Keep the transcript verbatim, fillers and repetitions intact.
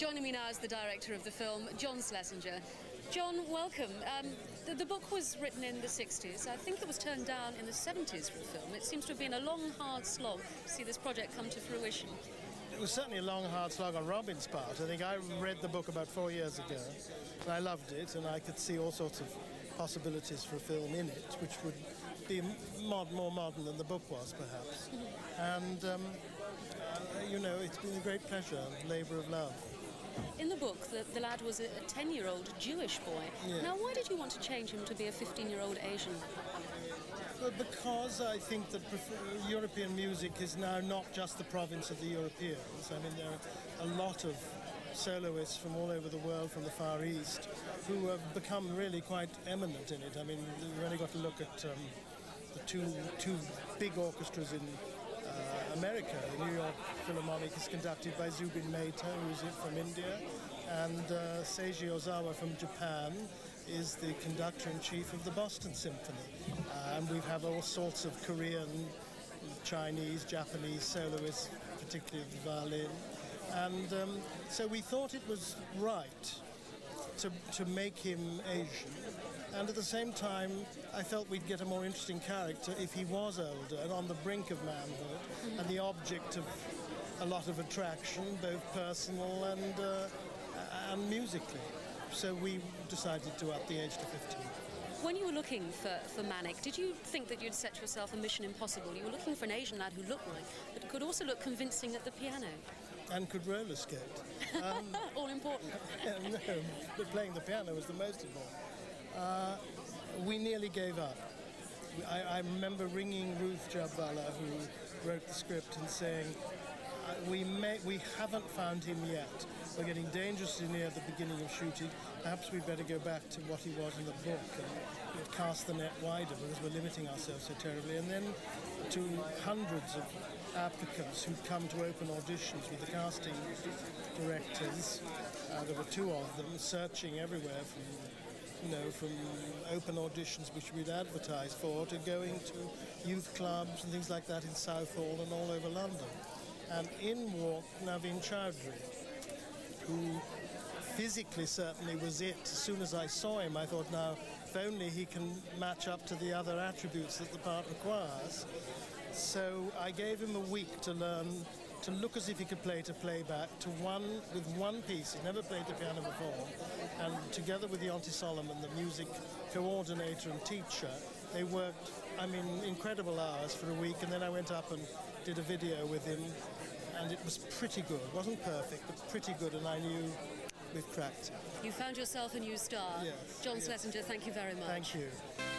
Joining me now is the director of the film, John Schlesinger. John, welcome. Um, the, the book was written in the sixties. I think it was turned down in the seventies for the film. It seems to have been a long, hard slog to see this project come to fruition. It was certainly a long, hard slog on Robin's part. I think I read the book about four years ago, and I loved it, and I could see all sorts of possibilities for a film in it, which would be mod more modern than the book was, perhaps. And, um, uh, you know, it's been a great pleasure, labour of love. In the book, the, the lad was a ten-year-old Jewish boy. Yeah. Now, why did you want to change him to be a fifteen-year-old Asian? Well, because I think that European music is now not just the province of the Europeans. I mean, there are a lot of soloists from all over the world, from the Far East, who have become really quite eminent in it. I mean, you've only got to look at um, the two, two big orchestras in Uh, America. The New York Philharmonic is conducted by Zubin Mehta, who's from India, and uh, Seiji Ozawa from Japan is the conductor-in-chief of the Boston Symphony. Uh, and we have all sorts of Korean, Chinese, Japanese soloists, particularly the violin. And um, so we thought it was right to, to make him Asian. And at the same time, I felt we'd get a more interesting character if he was older and on the brink of manhood, mm-hmm. and the object of a lot of attraction, both personal and, uh, and musically. So we decided to up the age to fifteen. When you were looking for, for Manik, did you think that you'd set yourself a mission impossible? You were looking for an Asian lad who looked like, but could also look convincing at the piano. And could roller skate. Um, All important. No, but playing the piano was the most important. Uh, we nearly gave up. I, I remember ringing Ruth Jabbala, who wrote the script, and saying, we, may, we haven't found him yet. We're getting dangerously near the beginning of shooting. Perhaps we'd better go back to what he was in the book and cast the net wider, because we're limiting ourselves so terribly. And then to hundreds of applicants who'd come to open auditions with the casting directors, uh, there were two of them, searching everywhere from you know, from open auditions which we'd advertised for to going to youth clubs and things like that in Southall and all over London. And in walked Navin Chawdhry, who physically certainly was it. As soon as I saw him, I thought, now, if only he can match up to the other attributes that the part requires. So I gave him a week to learn to look as if he could play to playback, to one, with one piece. He'd never played the piano before. And together with the Auntie Solomon, the music coordinator and teacher, they worked, I mean, incredible hours for a week. And then I went up and did a video with him, and it was pretty good. It wasn't perfect, but pretty good, and I knew we'd cracked it. You found yourself a new star. Yes. John yes. Schlesinger, thank you very much. Thank you.